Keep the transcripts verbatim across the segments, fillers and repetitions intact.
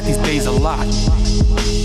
had these days a lot.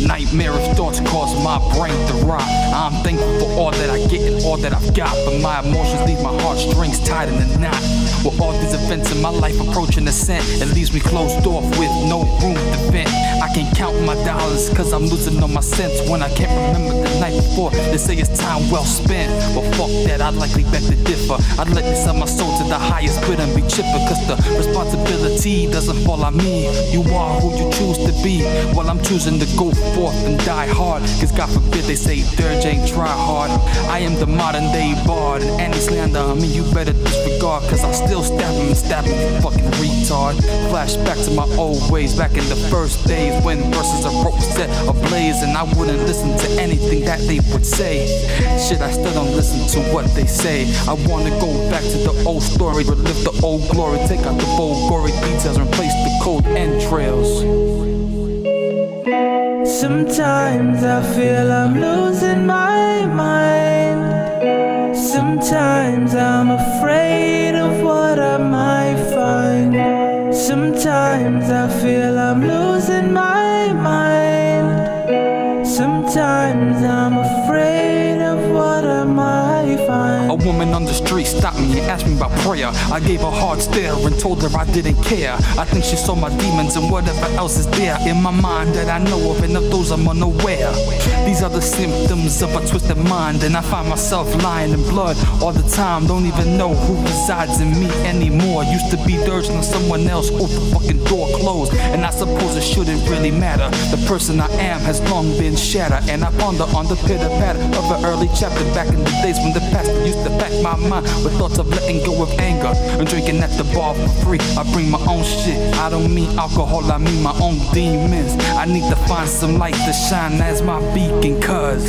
Nightmare of thoughts cause my brain to rot. I'm thankful for all that I get and all that I've got, but my emotions leave my heartstrings tied in a knot. With all these events in my life approaching ascent, it leaves me closed off with no room to vent. I can't count my dollars cause I'm losing all my sense when I can't remember the night before. They say it's time well spent, but fuck that, I'd likely bet to differ. I'd let me sell my soul to the highest bid and be chipper, cause the responsibility doesn't fall on me. You are who you choose to be. Well, I'm choosing to go forth and die hard, cause God forbid they say dirge ain't try hard. I am the modern day bard, and any slander I mean you better disregard, cause I'm still stabbing and stabbing you fucking retard. Flashback to my old ways back in the first days when verses are broke set ablaze, and I wouldn't listen to anything that they would say. Shit, I still don't listen to what they say. I wanna go back to the old story, relive the old glory, take out the bold gory details and replace the cold entrails. Sometimes I feel I'm losing my mind. Sometimes I'm afraid of what I might find. Sometimes I feel I'm losing my mind. Sometimes I'm afraid of what I might find. A woman on the street stopped me and asked me about prayer. I gave her a hard stare and told her I didn't care. I think she saw my demons and whatever else is there in my mind that I know of, and of those I'm unaware. These are the symptoms of a twisted mind, and I find myself lying in blood all the time. Don't even know who resides in me anymore. Used to be dirging on someone else, oh the fucking door closed. And I suppose it shouldn't really matter. The person I am has long been shattered, and I ponder on the pitter-patter of an early chapter back in the days when the past used to back my mind with thoughts of letting go of anger and drinking at the bar for free. I bring my own shit, I don't mean alcohol, I mean my own demons. I need to find some light to shine as my beacon, cuz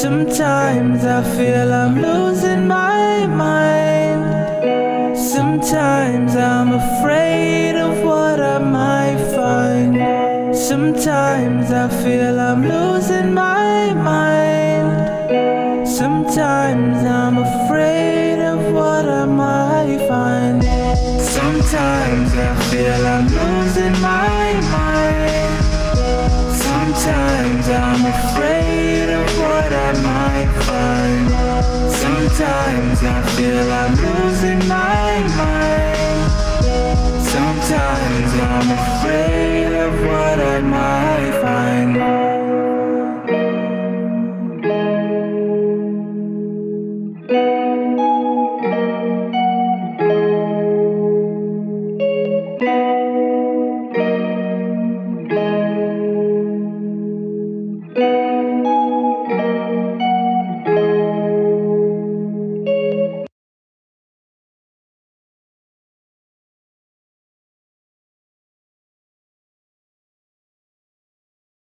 sometimes I feel I'm losing my mind. Sometimes I'm afraid of what I might find. Sometimes I feel I'm losing my mind. Sometimes I'm afraid of what I might find. Sometimes I feel I'm losing my mind. Sometimes I'm afraid of what I might find. Sometimes I feel I'm losing my mind. Sometimes I'm afraid of what I might find.